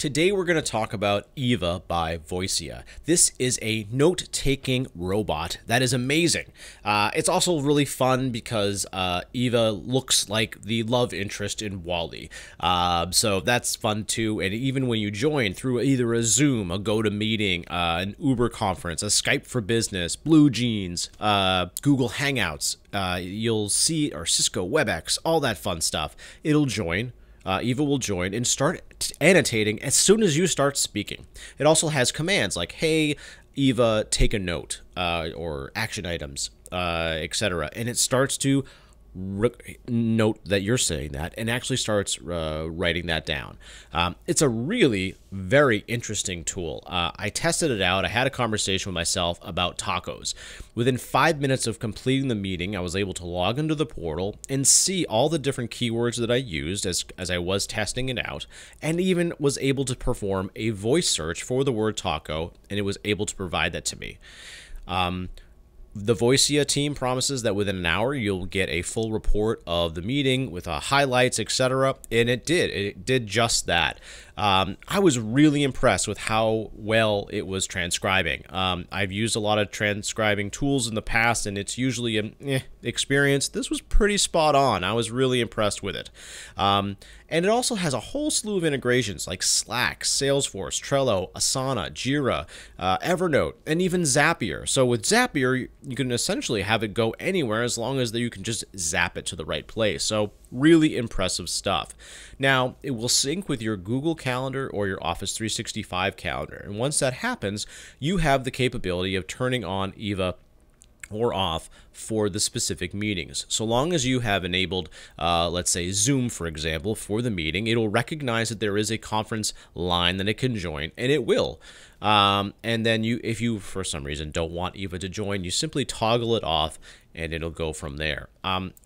Today we're going to talk about Eva by Voicea. This is a note-taking robot that is amazing. It's also really fun because Eva looks like the love interest in WALL-E. So that's fun too. And even when you join through either a Zoom, a GoToMeeting, an Uber conference, a Skype for Business, BlueJeans, Google Hangouts, you'll see, or Cisco, WebEx, all that fun stuff. It'll join. Eva will join and start annotating as soon as you start speaking. It also has commands like, hey, Eva, take a note, or action items, etc. And it starts to note that you're saying that and actually starts writing that down. It's a really very interesting tool. I tested it out. I had a conversation with myself about tacos. Within 5 minutes of completing the meeting, I was able to log into the portal and see all the different keywords that I used as I was testing it out, and even was able to perform a voice search for the word taco, and it was able to provide that to me. The Voicea team promises that within an hour, you'll get a full report of the meeting with highlights, etc. And it did just that. I was really impressed with how well it was transcribing. I've used a lot of transcribing tools in the past, and it's usually an experience. This was pretty spot on. I was really impressed with it. And it also has a whole slew of integrations like Slack, Salesforce, Trello, Asana, Jira, Evernote, and even Zapier. So with Zapier, you can essentially have it go anywhere as long as you can just zap it to the right place. So really impressive stuff. Now, it will sync with your Google Calendar or your Office 365 calendar. And once that happens, you have the capability of turning on Eva or off for the specific meetings. So long as you have enabled, let's say Zoom, for example, for the meeting, it'll recognize that there is a conference line that it can join, and it will. And then if you, for some reason, don't want Eva to join, you simply toggle it off and it'll go from there.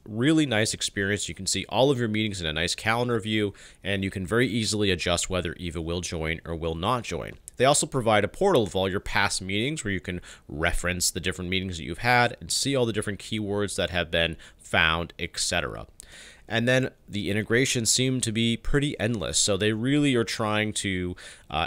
Really nice experience. You can see all of your meetings in a nice calendar view, and you can very easily adjust whether Eva will join or will not join. They also provide a portal of all your past meetings where you can reference the different meetings that you've had and see all the different keywords that have been found, etc. And then the integrations seem to be pretty endless. So they really are trying to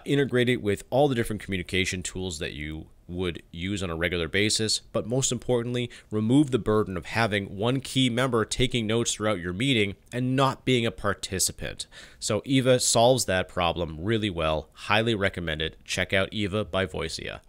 integrate it with all the different communication tools that you would use on a regular basis, but most importantly, remove the burden of having one key member taking notes throughout your meeting and not being a participant. So Eva solves that problem really well. Highly recommend it. Check out Eva by Voicea.